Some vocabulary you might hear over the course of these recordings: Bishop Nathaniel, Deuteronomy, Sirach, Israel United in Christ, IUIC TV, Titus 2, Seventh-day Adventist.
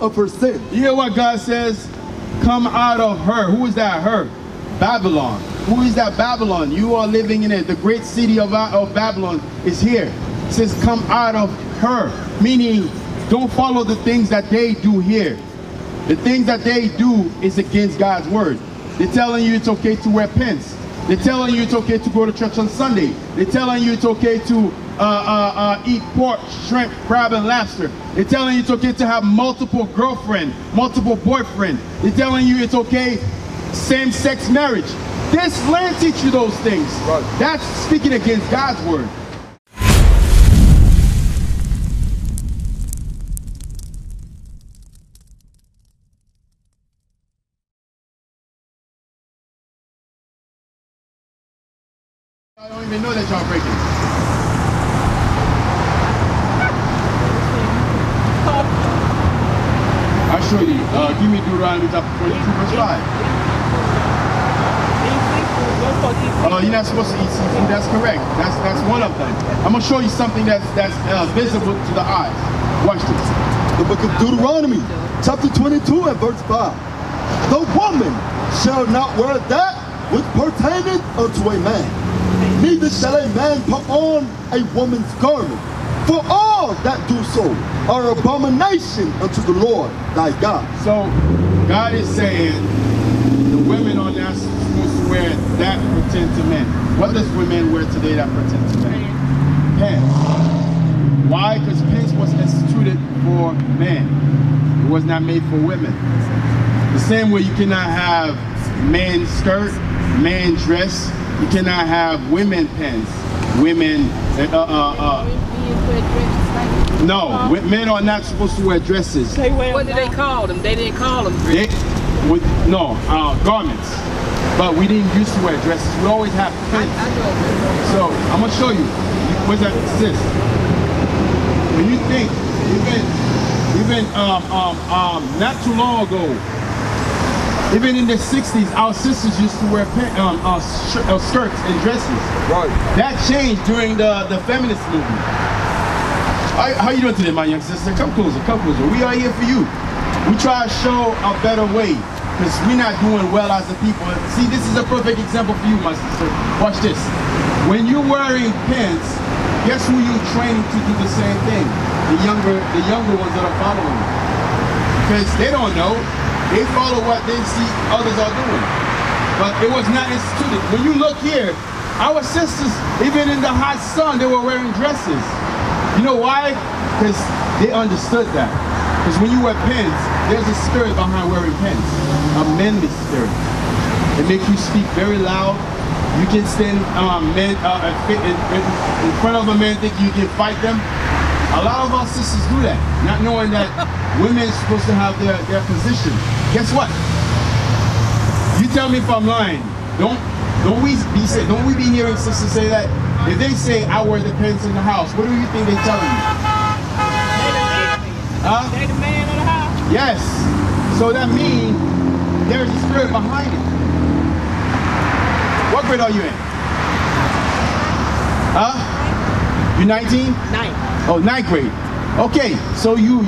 of her sin. You hear what God says? Come out of her. Who is that her? Babylon. Who is that Babylon? You are living in it. The great city of Babylon is here. It says come out of her, meaning don't follow the things that they do here. The things that they do is against God's word. They're telling you it's okay to wear pants. They're telling you it's okay to go to church on Sunday. They're telling you it's okay to eat pork, shrimp, crab, and lobster. They're telling you it's okay to have multiple girlfriends, multiple boyfriends. They're telling you it's okay, same-sex marriage. This land teach you those things. Right. That's speaking against God's word. I don't even know that y'all breaking. Actually, give me Deuteronomy chapter 22 verse 5. You're not supposed to eat seafood, that's correct. That's one of them. I'm going to show you something that's visible to the eyes. Watch this. The book of Deuteronomy, chapter 22 and verse 5. The woman shall not wear that which pertaineth unto a man. Neither shall a man put on a woman's garment, for all that do so are abomination unto the Lord thy God. So God is saying the women are not supposed to wear that pertain to men. What does women wear today that pertains to men? Pants. Why? Because pants was instituted for men. It was not made for women. The same way you cannot have men's skirt, men's dress. You cannot have women pants, women... No, men are not supposed to wear dresses. What did they call them? They didn't call them dresses. Garments. But we didn't used to wear dresses. We always have pants. So, I'm going to show you. Where's that, sis? When you think, not too long ago, even in the 60s, our sisters used to wear skirts and dresses. Right. That changed during the feminist movement. How you doing today, my young sister? Come closer, come closer. We are here for you. We try to show a better way, because we're not doing well as a people. See, this is a perfect example for you, my sister. Watch this. When you're wearing pants, guess who you're training to do the same thing? The younger ones that are following you. Because they don't know. They follow what they see others are doing. But it was not instituted. When you look here, our sisters, even in the hot sun, they were wearing dresses. You know why? Because they understood that. Because when you wear pants, there's a spirit behind wearing pants. A manly spirit. It makes you speak very loud. You can stand in front of a man thinking you can fight them. A lot of our sisters do that, not knowing that women are supposed to have their position. Guess what? You tell me if I'm lying. Don't we be hearing sisters say that? If they say I wear the pants in the house, what do you think they're telling you? Huh? They the man of the house. Yes. So that means there's a spirit behind it. What grade are you in? Huh? You 19? 9. Oh, 9th grade. Okay, so you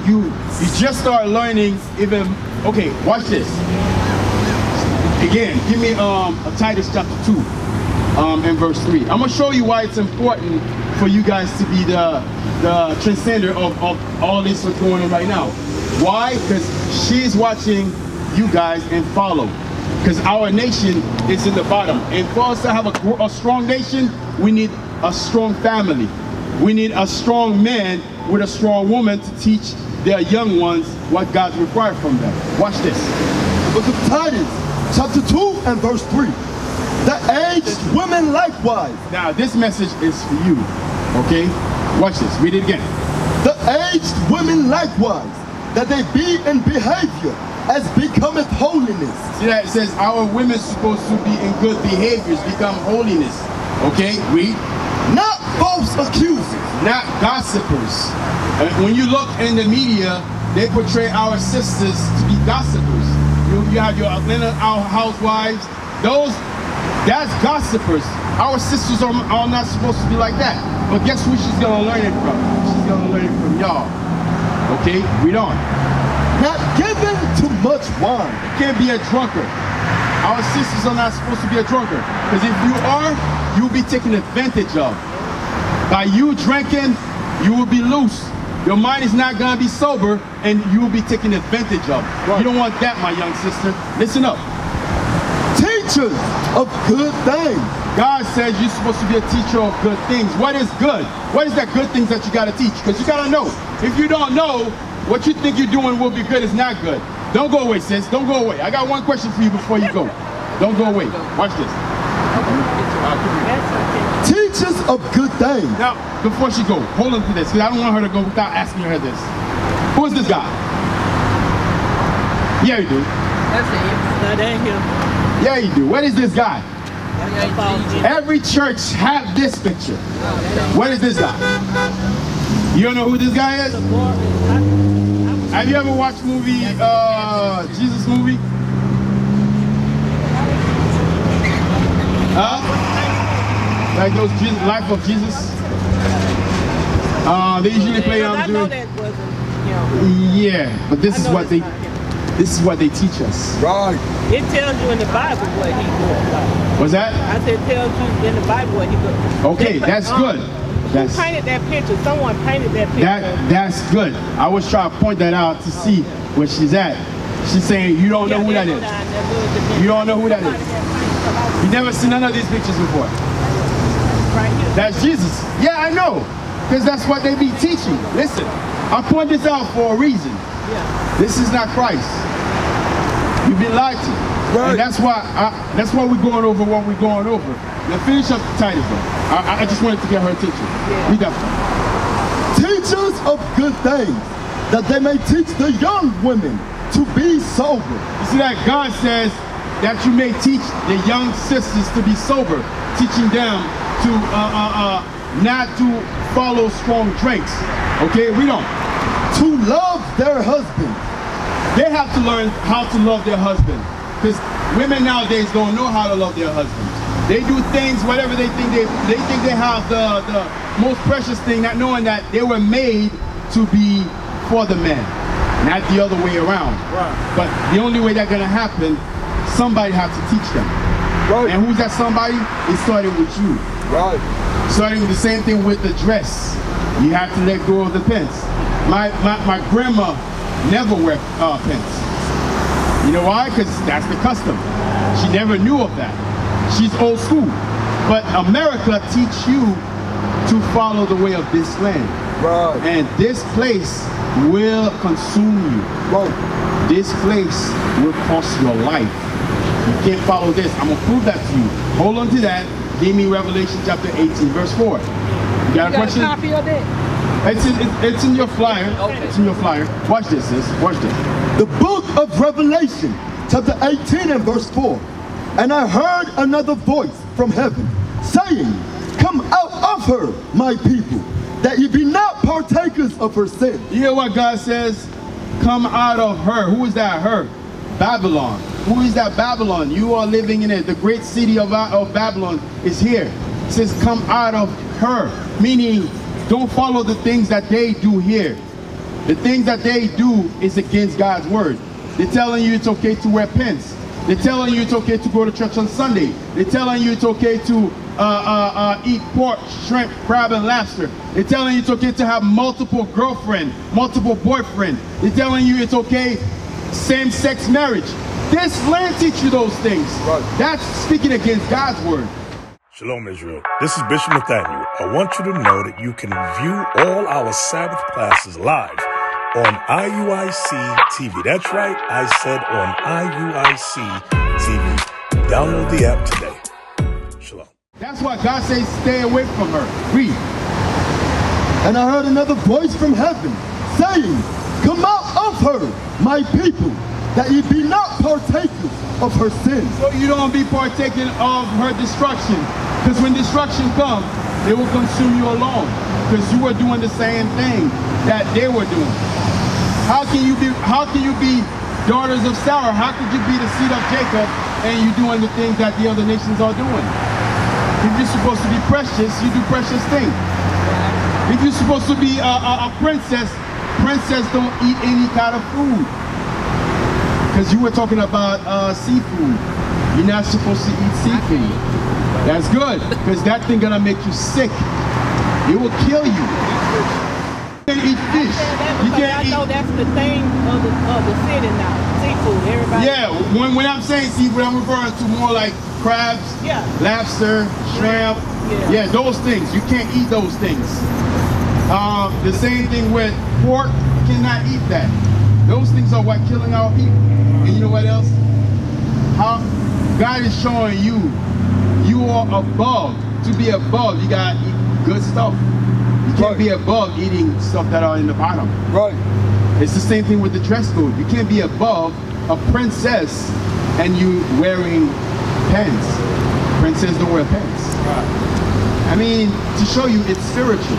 just start learning even. Okay, watch this. Again, give me Titus chapter 2 and verse 3. I'm gonna show you why it's important for you guys to be the transcender of all this that's going on right now. Why? Because she's watching you guys and follow. Because our nation is in the bottom. And for us to have a strong nation, we need a strong family. We need a strong man with a strong woman to teach their young ones what God's required from them. Watch this. The book of Titus, chapter 2 and verse 3. The aged women likewise. Now this message is for you, okay? Watch this, read it again. The aged women likewise, that they be in behavior as becometh holiness. See that? It says our women supposed to be in good behaviors, become holiness. Okay, read. Not false accusers, not gossipers. And when you look in the media, they portray our sisters to be gossipers. You have your Atlanta housewives, that's gossipers. Our sisters are not supposed to be like that. But guess who she's gonna learn it from? She's gonna learn it from y'all. Okay, read on. not given to much wine. You can't be a drunkard. Our sisters are not supposed to be a drunkard, because if you are, you'll be taken advantage of. By you drinking, you will be loose. Your mind is not going to be sober, and you will be taken advantage of. Right. You don't want that, my young sister. Listen up. Teachers of good things. God says you're supposed to be a teacher of good things. What is good? What is that good things that you got to teach? Because you got to know. If you don't know, what you think you're doing will be good is not good. Don't go away, sis. Don't go away. I got one question for you before you go. Don't go away. Watch this. Teachers of good things. Now, before she goes, hold on to this, because I don't want her to go without asking her this. Who is this guy? Yeah, you do. That's him. Yeah, you do. What is this guy? Every church have this picture. What is this guy? You don't know who this guy is? Have you ever watched movie, Jesus movie? Huh? Like those Jesus, Life of Jesus? They usually play on doing. Yeah, but this is what they teach us. Right. It tells you in the Bible what he does. What's that? I said it tells you in the Bible what he does. Okay, that's good. That's, who painted that picture? Someone painted that picture. That's good. I was trying to point that out to see where she's at. She's saying, you don't know who that is. You don't know who that is. You've never seen none of these pictures before. That's Jesus. Yeah, I know. Because that's what they be teaching. Listen, I point this out for a reason. This is not Christ. You've been lied to. Right. And that's why we're going over what we're going over. Now finish up the Titus though. I just wanted to get her attention. Yeah. We got teachers of good things, that they may teach the young women to be sober. You see that God says that you may teach the young sisters to be sober, teaching them to not to follow strong drinks. Okay, we don't. To love their husbands. They have to learn how to love their husbands, because women nowadays don't know how to love their husbands. They do things, whatever they think they have the most precious thing, not knowing that they were made to be for the man, not the other way around. Right. But the only way that's gonna happen, somebody has to teach them. Right. And who's that somebody? It started with you. Right. Starting with the same thing with the dress. You have to let go of the pants. My grandma never wore pants. You know why? Because that's the custom. She never knew of that. She's old school, but America teach you to follow the way of this land. Right. And this place will consume you. Right. This place will cost your life. You can't follow this. I'm going to prove that to you. Hold on to that. Give me Revelation chapter 18, verse 4. You got a question? Copy of it? It's in your flyer. Okay. It's in your flyer. Watch this, sis. Watch this. The book of Revelation, chapter 18 and verse 4. And I heard another voice from heaven, saying, come out of her, my people, that ye be not partakers of her sin. You hear what God says? Come out of her. Who is that her? Babylon. Who is that Babylon? You are living in it. The great city of Babylon is here. It says, come out of her, meaning don't follow the things that they do here. The things that they do is against God's word. They're telling you it's okay to wear pants. They're telling you it's okay to go to church on Sunday. They're telling you it's okay to eat pork, shrimp, crab, and lobster. They're telling you it's okay to have multiple girlfriends, multiple boyfriends. They're telling you it's okay, same-sex marriage. This land teaches you those things. Right. That's speaking against God's word. Shalom, Israel. This is Bishop Nathaniel. I want you to know that you can view all our Sabbath classes live on IUIC TV. That's right, I said on IUIC TV. Download the app today. Shalom. That's why God says stay away from her. Read. And I heard another voice from heaven, saying, come out of her, my people, that ye be not partakers of her sin. So you don't be partaking of her destruction. Because when destruction comes, it will consume you alone. Because you are doing the same thing that they were doing. How can you be daughters of Sarah? How could you be the seed of Jacob and you doing the things that the other nations are doing? If you're supposed to be precious, you do precious things. If you're supposed to be a princess don't eat any kind of food. Because you were talking about seafood. You're not supposed to eat seafood. That's good, because that thing gonna make you sick. It will kill you. You can't eat fish. You can't eat. I know that's the thing of the city now. Seafood, everybody. Yeah, when I'm saying seafood, I'm referring to more like crabs, yeah, lobster, shrimp. Yeah. Yeah, those things. You can't eat those things. The same thing with pork. You cannot eat that. Those things are what killing our people. And you know what else? Huh? God is showing you, you are above. To be above, you gotta eat good stuff. You can't be above eating stuff that are in the bottom. Right. It's the same thing with the dress code. You can't be above a princess and you wearing pants. Princess don't wear pants. Right. I mean, to show you it's spiritual.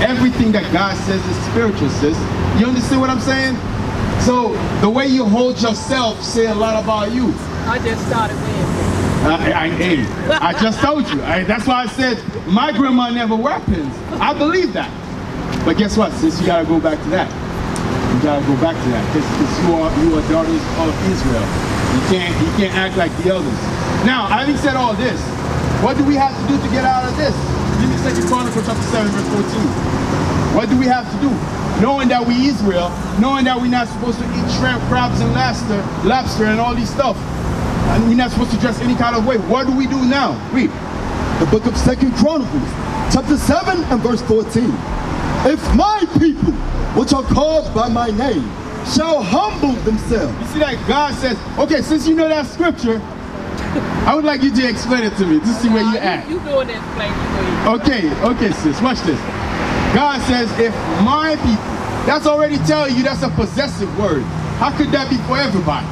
Everything that God says is spiritual, sis. You understand what I'm saying? So the way you hold yourself say a lot about you. I just started wearing pants. I just told you. That's why I said my grandma never wore pins. I believe that. But guess what, sis? You gotta go back to that. You gotta go back to that. Because you are daughters of Israel. You can't act like the others. Now, having said all this, what do we have to do to get out of this? Give me 2 Chronicles chapter 7, verse 14. What do we have to do? Knowing that we Israel, knowing that we're not supposed to eat shrimp, crabs, and lobster, and all these stuff. And we're not supposed to dress any kind of way. What do we do now? Read. The book of 2 Chronicles, chapter 7 and verse 14. If my people, which are called by my name, shall humble themselves. You see that God says, okay, since you know that scripture, I would like you to explain it to me, to see where you're at. You go and explain it to me. Okay, sis, watch this. God says, if my people, that's already telling you that's a possessive word. How could that be for everybody?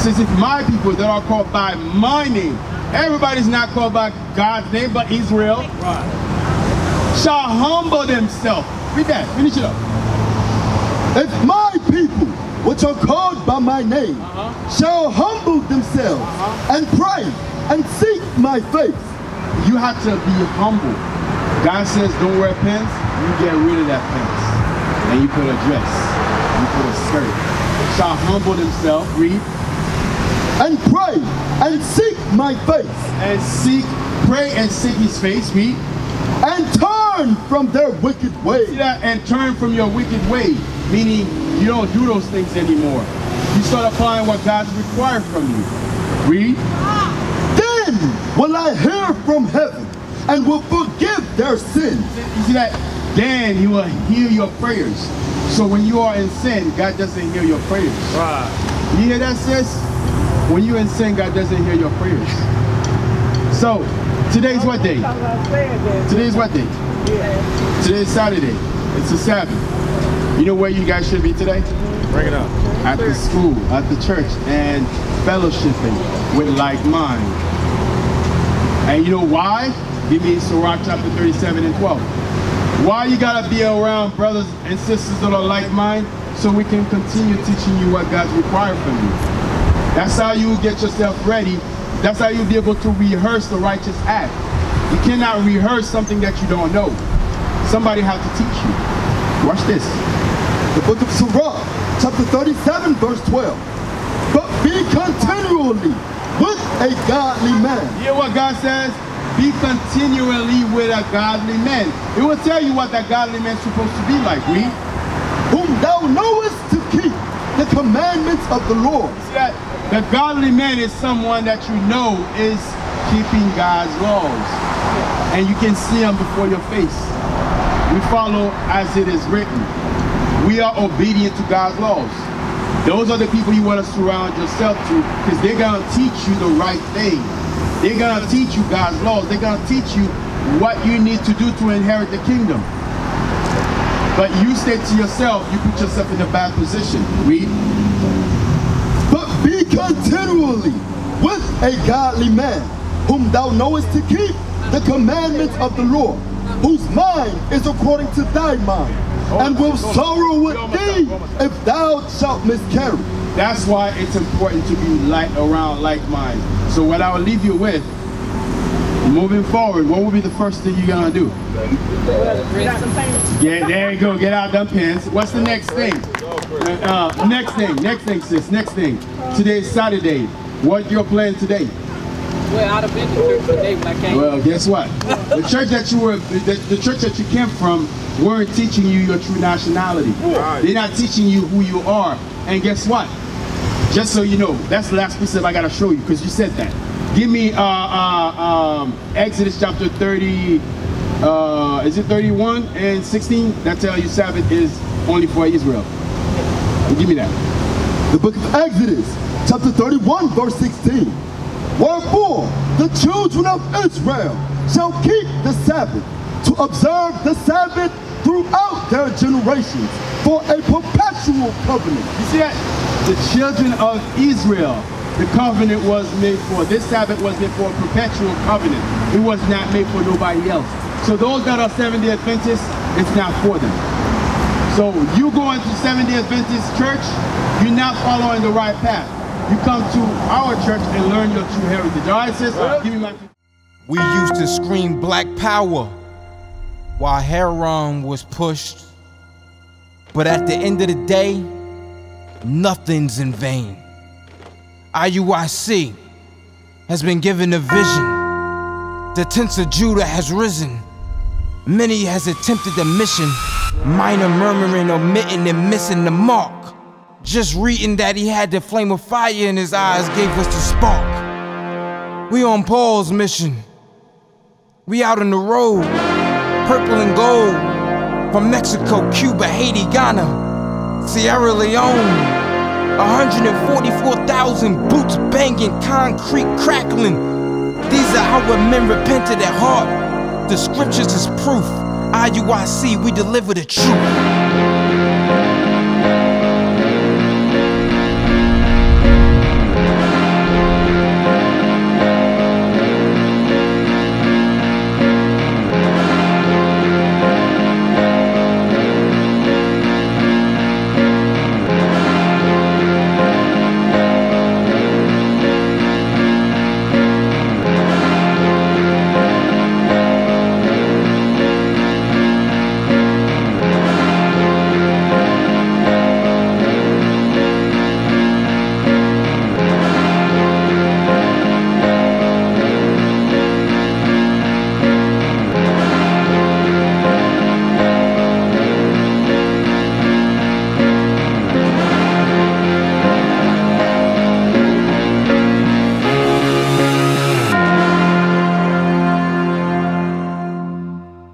Since if my people that are called by my name, everybody's not called by God's name, but Israel, right, shall humble themselves. Read that, finish it up. If my people, which are called by my name, shall humble themselves and pray and seek my face. You have to be humble. God says don't wear pants, you get rid of that pants. And you put a dress, you put a skirt. Shall humble themselves, read. And pray and seek my face. And pray and seek his face, read. And turn from their wicked way. See that? And turn from your wicked way. Meaning you don't do those things anymore. You start applying what God's required from you. Read. Then will I hear from heaven and will forgive their sin. You see that? Then he will hear your prayers. So when you are in sin, God doesn't hear your prayers. Right. You hear that, sis? When you're in sin, God doesn't hear your prayers. So today's what day? Today's what day? Today's Saturday. It's a Sabbath. You know where you guys should be today? Bring it up. At the school, at the church, and fellowshipping with like mind. And you know why? Give me Sirach chapter 37 and 12. Why you gotta be around brothers and sisters that are like mind? So we can continue teaching you what God's required from you. That's how you get yourself ready. That's how you'll be able to rehearse the righteous act. You cannot rehearse something that you don't know. Somebody has to teach you. Watch this. The book of Sirach, chapter 37, verse 12. But be continually with a godly man. You hear what God says? Be continually with a godly man. It will tell you what that godly man's supposed to be like. Read. Whom thou knowest to keep the commandments of the Lord. See that? The godly man is someone that you know is keeping God's laws. And you can see them before your face. We follow as it is written. We are obedient to God's laws. Those are the people you want to surround yourself to, because they're going to teach you the right thing. They're going to teach you God's laws. They're going to teach you what you need to do to inherit the kingdom. But you say to yourself, you put yourself in a bad position. Read. But be continually with a godly man, whom thou knowest to keep the commandments of the Lord, whose mind is according to thy mind. And will sorrow with thee if thou shalt miscarry. That's why it's important to be around like mind. So what I will leave you with, moving forward, what will be the first thing you're gonna do? Get out some pants. Yeah, there you go. Get out them pants. What's the next thing? Next thing, sis. Next thing. Today's Saturday. What your plan today? Well, I'd have been to church today when I came. Well, guess what? The church that you were, the church that you came from, weren't teaching you your true nationality. Right. They're not teaching you who you are. And guess what? Just so you know, that's the last precept I gotta show you because you said that. Give me Exodus chapter 30. Is it 31 and 16? That tell you Sabbath is only for Israel. Give me that. The book of Exodus, chapter 31, verse 16. Wherefore the children of Israel shall keep the Sabbath, to observe the Sabbath throughout their generations for a perpetual covenant. You see that? The children of Israel, the covenant was made for. This Sabbath was made for a perpetual covenant. It was not made for nobody else. So those that are Seventh-day Adventists, it's not for them. So you go into Seventh-day Adventist church, you're not following the right path. You come to our church and learn your true heritage. All right, sis? Give me my... We used to scream black power while Heron was pushed. But at the end of the day, nothing's in vain. IUIC has been given a vision. The tents of Judah has risen. Many has attempted the mission, minor murmuring, omitting, and missing the mark. Just reading that he had the flame of fire in his eyes gave us the spark. We on Paul's mission. We out on the road, purple and gold. From Mexico, Cuba, Haiti, Ghana, Sierra Leone. 144,000 boots banging, concrete crackling. These are how men repented at heart. The scriptures is proof. IUIC, we deliver the truth.